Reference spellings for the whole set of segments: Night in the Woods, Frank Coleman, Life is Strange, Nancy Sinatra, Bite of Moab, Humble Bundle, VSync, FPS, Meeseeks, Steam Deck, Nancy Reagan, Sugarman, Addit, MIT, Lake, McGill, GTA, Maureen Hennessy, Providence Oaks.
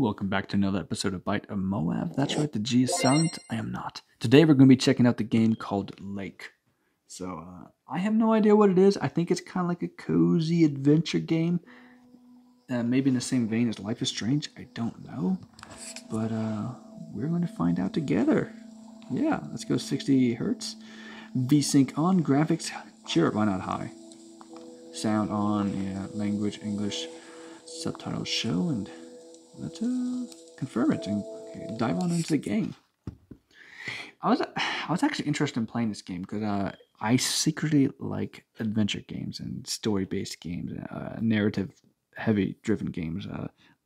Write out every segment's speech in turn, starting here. Welcome back to another episode of Bite of Moab. That's right, the G is silent. I am not. Today we're going to be checking out the game called Lake. So, I have no idea what it is. I think it's kind of like a cozy adventure game. Maybe in the same vein as Life is Strange. I don't know. But we're going to find out together. Yeah, let's go 60 hertz. VSync on, graphics, sure, why not high? Sound on, yeah, language, English, subtitles show, and... let's confirm it and dive on into the game. I was actually interested in playing this game because I secretly like adventure games and story-based games, narrative-heavy driven games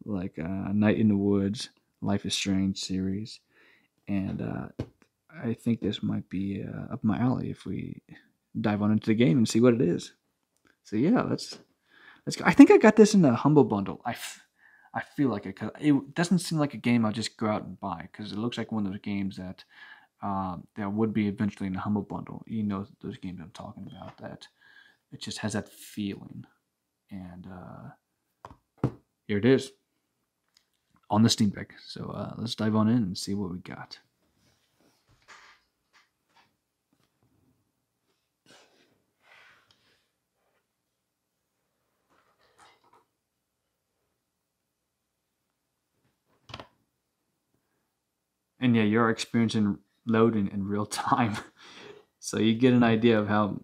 like Night in the Woods, Life is Strange series, and I think this might be up my alley if we dive on into the game and see what it is. So yeah, let's go. I think I got this in the Humble Bundle. I feel like it, 'cause it doesn't seem like a game I'll just go out and buy, because it looks like one of those games that that would be eventually in the Humble Bundle. You know those games I'm talking about, that it just has that feeling. And here it is on the Steam Deck. So let's dive on in and see what we got. And yeah, you're experiencing loading in real time. So you get an idea of how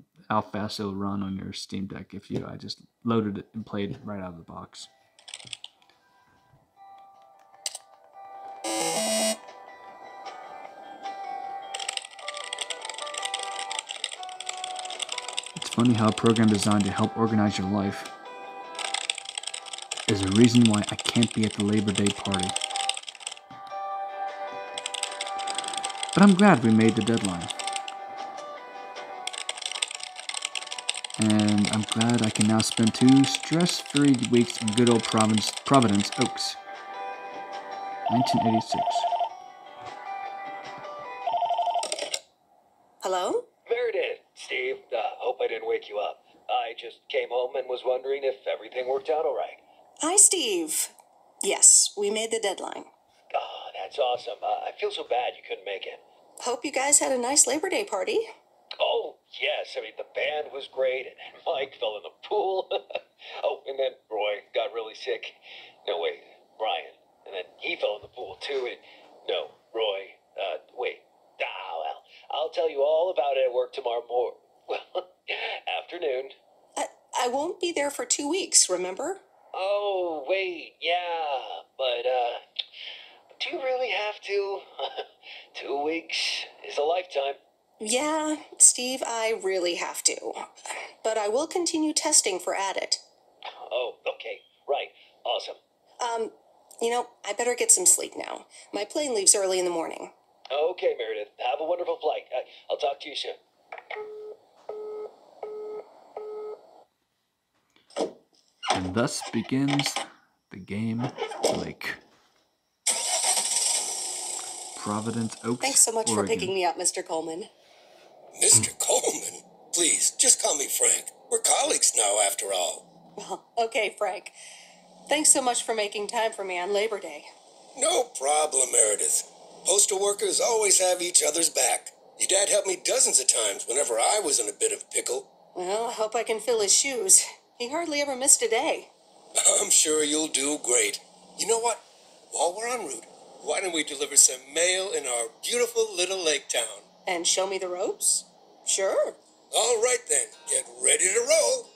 fast it'll run on your Steam Deck if you just loaded it and played it right out of the box. It's funny how a program designed to help organize your life is a reason why I can't be at the Labor Day party. But I'm glad we made the deadline. And I'm glad I can now spend 2 stress-free weeks in good old Providence Oaks. 1986. Hello? There it is, Steve. Hope I didn't wake you up. I just came home and was wondering if everything worked out all right. Hi, Steve. Yes, we made the deadline. That's awesome. I feel so bad you couldn't make it. Hope you guys had a nice Labor Day party. Oh, yes. I mean, the band was great, and Mike fell in the pool. Oh, and then Roy got really sick. No, wait. Brian. And then he fell in the pool, too. And no, Roy. Wait. Ah, well, I'll tell you all about it at work tomorrow morning. Well, afternoon. I won't be there for 2 weeks, remember? Oh, wait. Yeah, but, do you really have to? 2 weeks is a lifetime. Yeah, Steve, I really have to. But I will continue testing for Addit. Oh, okay. Right. Awesome. You know, I better get some sleep now. My plane leaves early in the morning. Okay, Meredith. Have a wonderful flight. I'll talk to you soon. And thus begins the game, Lake. Providence Oaks. Thanks so much, Oregon. For picking me up, Mr. Coleman. Mr. Coleman? Please, just call me Frank. We're colleagues now, after all. Well, okay, Frank. Thanks so much for making time for me on Labor Day. No problem, Meredith. Postal workers always have each other's back. Your dad helped me dozens of times whenever I was in a bit of pickle. Well, I hope I can fill his shoes. He hardly ever missed a day. I'm sure you'll do great. You know what? While we're en route, why don't we deliver some mail in our beautiful little lake town? And show me the ropes? Sure. All right, then. Get ready to roll.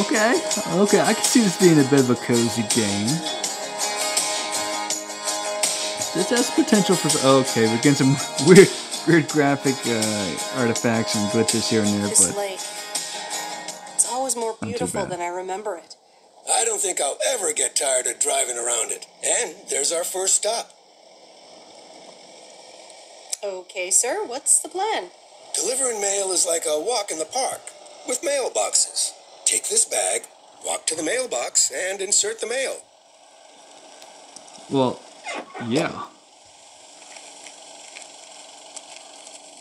Okay. I can see this being a bit of a cozy game. This has potential for... okay, we're getting some weird graphic artifacts and glitches here and there, but... this lake, it's always more beautiful than I remember it. I don't think I'll ever get tired of driving around it. And there's our first stop. Okay, sir, what's the plan? Delivering mail is like a walk in the park with mailboxes. Take this bag, walk to the mailbox, and insert the mail. Well, yeah.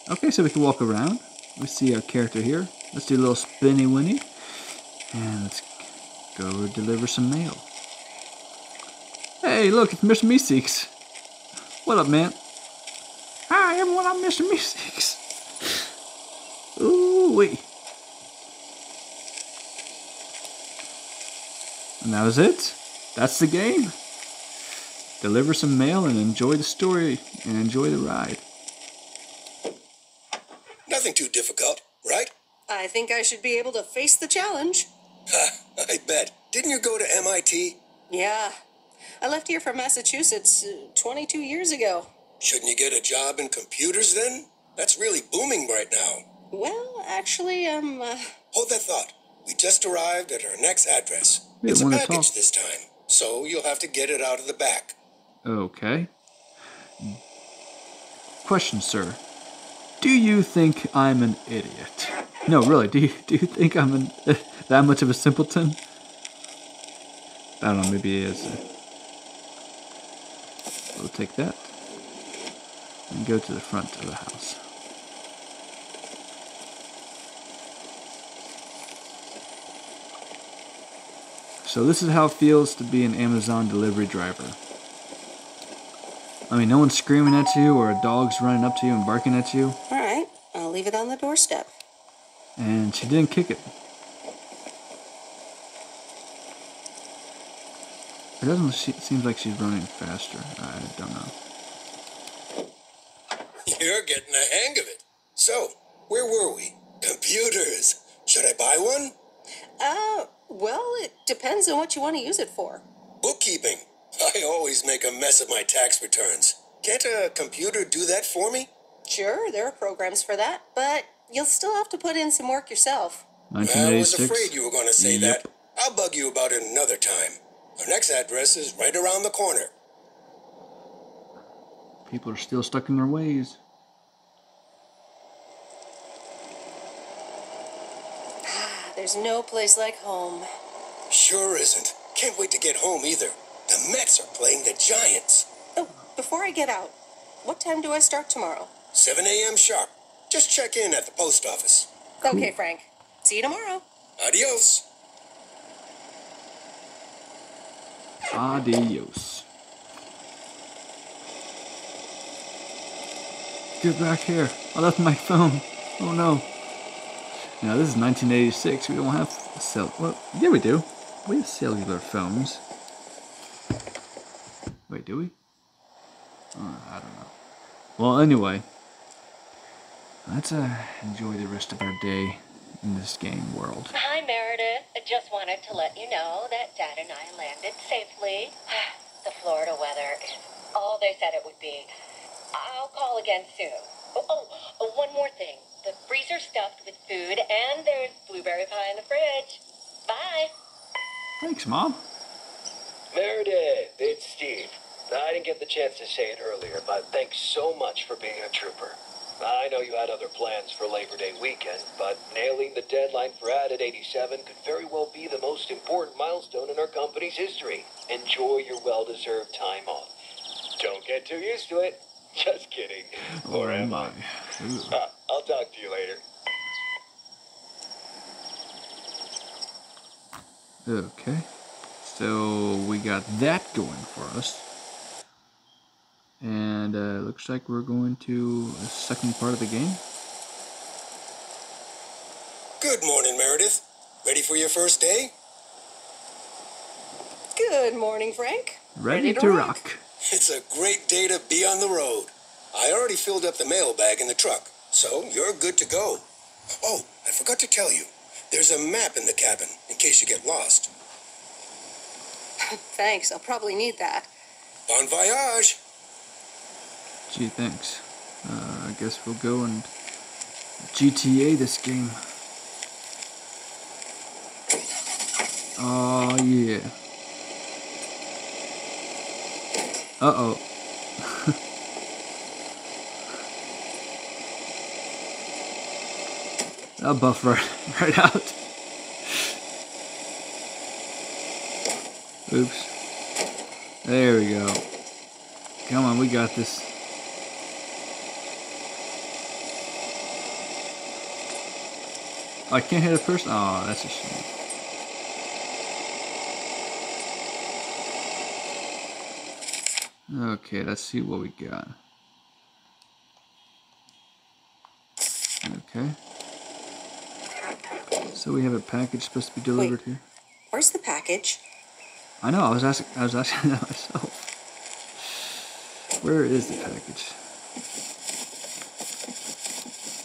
Okay, so we can walk around. We see our character here. Let's do a little spinny winny. And let's go deliver some mail. Hey, look, it's Mr. Meeseeks. What up, man? Hi, everyone, I'm Mr. Meeseeks. Ooh-wee. And that was it. That's the game. Deliver some mail and enjoy the story and enjoy the ride. Nothing too difficult, right? I think I should be able to face the challenge. Ha, I bet. Didn't you go to MIT? Yeah. I left here from Massachusetts 22 years ago. Shouldn't you get a job in computers then? That's really booming right now. Well, actually, Hold that thought. We just arrived at our next address. It's a package this time, so you'll have to get it out of the back. Okay. Question, sir. Do you think I'm an idiot? No, really, do you think I'm that much of a simpleton? I don't know, maybe he is. We'll take that and go to the front of the house. So this is how it feels to be an Amazon delivery driver. I mean, no one's screaming at you or a dog's running up to you and barking at you. All right, I'll leave it on the doorstep. And she didn't kick it. It doesn't seem like she's running faster. I don't know. You're getting the hang of it. So, where were we? Computers. Should I buy one? Well, it depends on what you want to use it for. Bookkeeping. I always make a mess of my tax returns. Can't a computer do that for me? Sure, there are programs for that, but you'll still have to put in some work yourself. 1986. I was afraid you were going to say that. I'll bug you about it another time. Our next address is right around the corner. People are still stuck in their ways. There's no place like home. Sure isn't. Can't wait to get home either. The Mets are playing the Giants. Oh, before I get out, what time do I start tomorrow? 7 a.m. sharp. Just check in at the post office. Cool. Okay, Frank. See you tomorrow. Adios. Adios. Get back here. I left my phone. Oh no. Now this is 1986. We don't have cell. Well, yeah, we do. We have cellular phones. Wait, do we? I don't know. Well, anyway, let's enjoy the rest of our day in this game world. Hi, Meredith. I just wanted to let you know that Dad and I landed safely. The Florida weather is all they said it would be. I'll call again soon. Oh, one more thing. The freezer's stuffed with food, and there's blueberry pie in the fridge. Bye. Thanks, Mom. Meredith, it's Steve. I didn't get the chance to say it earlier, but thanks so much for being a trooper. I know you had other plans for Labor Day weekend, but nailing the deadline for Addit 87 could very well be the most important milestone in our company's history. Enjoy your well-deserved time off. Don't get too used to it. Just kidding. Or am I? I'll talk to you later. Okay. So we got that going for us. And looks like we're going to the second part of the game. Good morning, Meredith. Ready for your first day? Good morning, Frank. Ready to rock. It's a great day to be on the road. I already filled up the mailbag in the truck, so you're good to go. Oh, I forgot to tell you. There's a map in the cabin in case you get lost. Thanks, I'll probably need that. Bon voyage! Gee, thanks. I guess we'll go and GTA this game. Oh, yeah. Uh-oh. I'll buff right out. Oops. There we go. Come on, we got this. I can't hit a person? Oh, that's a shame. Okay, let's see what we got. Okay. So we have a package supposed to be delivered. Wait, here. Where's the package? I know, I was asking that myself. Where is the package?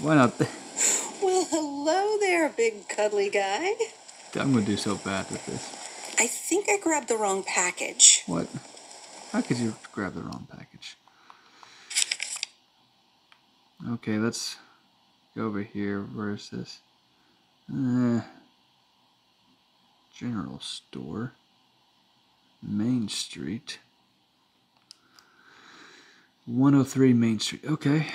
Why not? Well, hello there, big cuddly guy. I'm gonna do so bad with this. I think I grabbed the wrong package. What? How could you grab the wrong package? Okay, let's go over here. Where is this? General store. Main Street. 103 Main Street. Okay.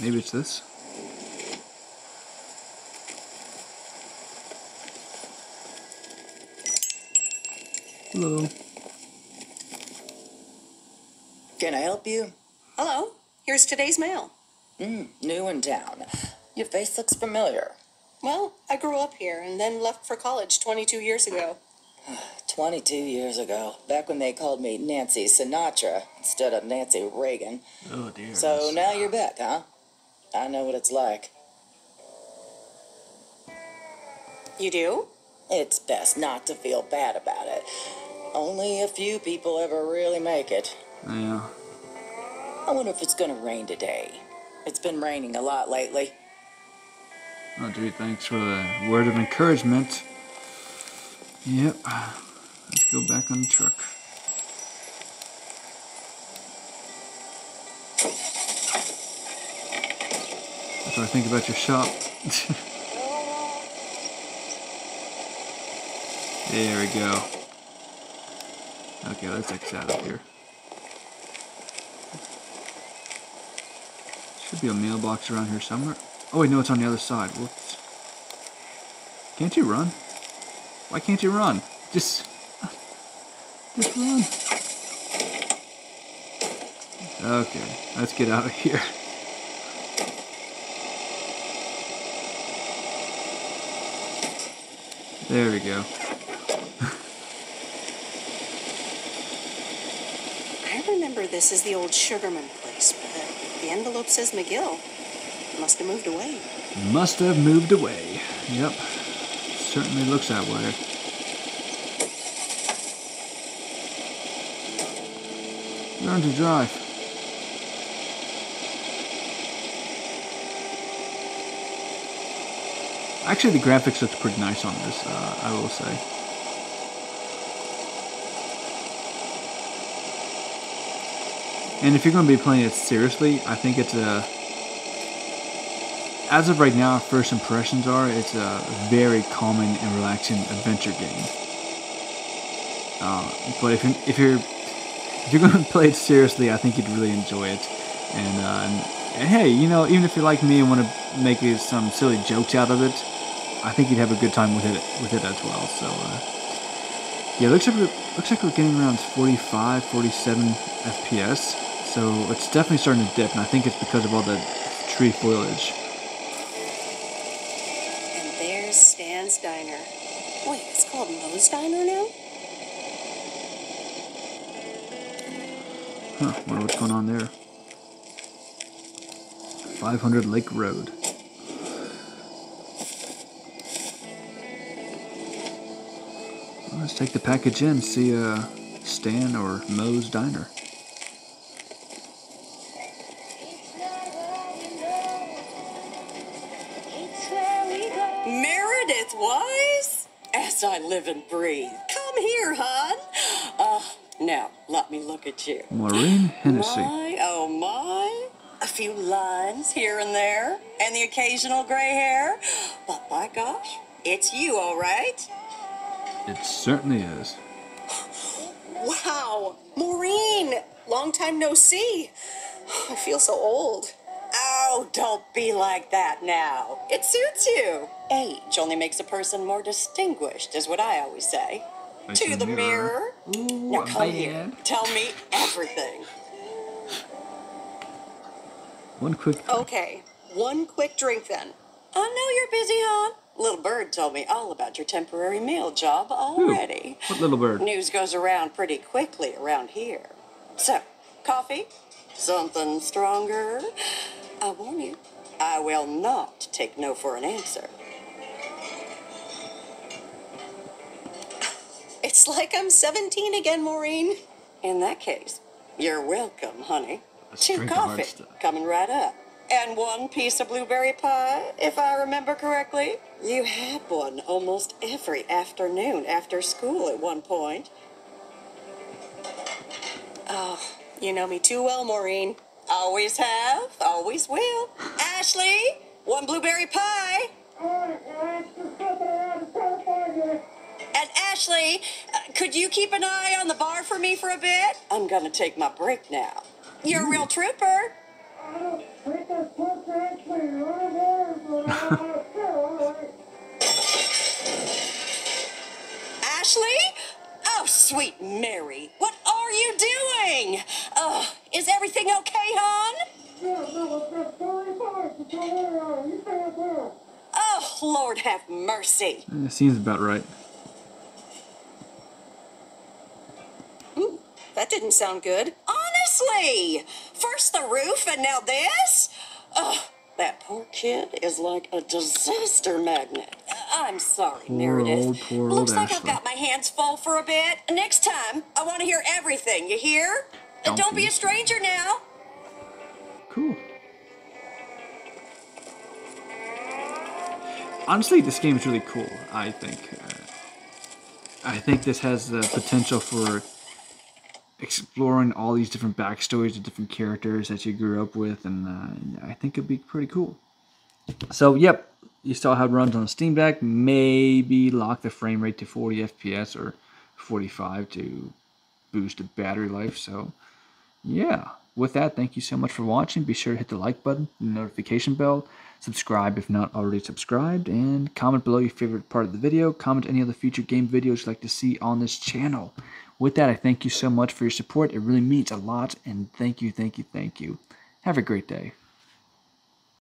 Maybe it's this. Hello. Can I help you? Hello. Here's today's mail. New in town. Your face looks familiar. Well, I grew up here and then left for college 22 years ago. 22 years ago, back when they called me Nancy Sinatra instead of Nancy Reagan. Oh dear. So now you're back, huh? I know what it's like. You do? It's best not to feel bad about it. Only a few people ever really make it. Yeah. I wonder if it's gonna rain today. It's been raining a lot lately. Oh, dude, thanks for the word of encouragement. Yep. Let's go back on the truck. That's what I think about your shop. There we go. Okay, let's exit out of here. Should be a mailbox around here somewhere. Oh wait, no, it's on the other side. Whoops. Can't you run? Why can't you run? Just run. Okay, let's get out of here. There we go. I remember this is the old Sugarman place, but the envelope says McGill. Must have moved away. Must have moved away. Yep. Certainly looks that way. Learn to drive. Actually, the graphics look pretty nice on this, I will say. And if you're going to be playing it seriously, I think it's a... As of right now, first impressions are it's a very calming and relaxing adventure game. But if you're going to play it seriously, I think you'd really enjoy it. And hey, you know, even if you're like me and want to make some silly jokes out of it, I think you'd have a good time with it as well. So yeah, it looks like we're getting around 45, 47 FPS. So it's definitely starting to dip, and I think it's because of all the tree foliage. Stan's Diner. Wait, it's called Moe's Diner now? Huh, wonder what's going on there. 500 Lake Road. Well, let's take the package in, see Stan or Moe's Diner. I live and breathe. Come here, hon. Now, let me look at you. Maureen Hennessy. My, oh my. A few lines here and there, and the occasional gray hair. But by gosh, it's you, all right. It certainly is. Wow, Maureen. Long time no see. I feel so old. Oh, don't be like that now. It suits you. Age only makes a person more distinguished, is what I always say. to the mirror. Ooh, now come here. Tell me everything. One quick drink then. I know you're busy, huh? Little Bird told me all about your temporary meal job already. Ooh, what Little Bird? News goes around pretty quickly around here. So, coffee? Something stronger? I warn you, I will not take no for an answer. It's like I'm 17 again, Maureen. In that case, you're welcome, honey. Two coffee, coming right up. And one piece of blueberry pie, if I remember correctly. You had one almost every afternoon after school at one point. Oh, you know me too well, Maureen. Always have, always will. Ashley, one blueberry pie. And Ashley, could you keep an eye on the bar for me for a bit? I'm gonna take my break now. You're a real trooper. Ashley? Oh, sweet Mary, what are you doing? Oh, is everything okay, hon? Oh, Lord have mercy. It seems about right. Ooh, that didn't sound good. Honestly, first the roof and now this? Oh, that poor kid is like a disaster magnet. I'm sorry, poor Meredith. Looks like Ashley. I've got my hands full for a bit. Next time, I want to hear everything, you hear? Don't be a stranger now. Cool. Honestly, this game is really cool, I think. I think this has the potential for exploring all these different backstories of different characters that you grew up with, and I think it'd be pretty cool. So, yep, you still have runs on the Steam Deck. Maybe lock the frame rate to 40 FPS or 45 to boost the battery life. So, yeah. With that, thank you so much for watching. Be sure to hit the like button, the notification bell, subscribe if not already subscribed, and comment below your favorite part of the video. Comment any other future game videos you'd like to see on this channel. With that, I thank you so much for your support. It really means a lot, and thank you. Have a great day.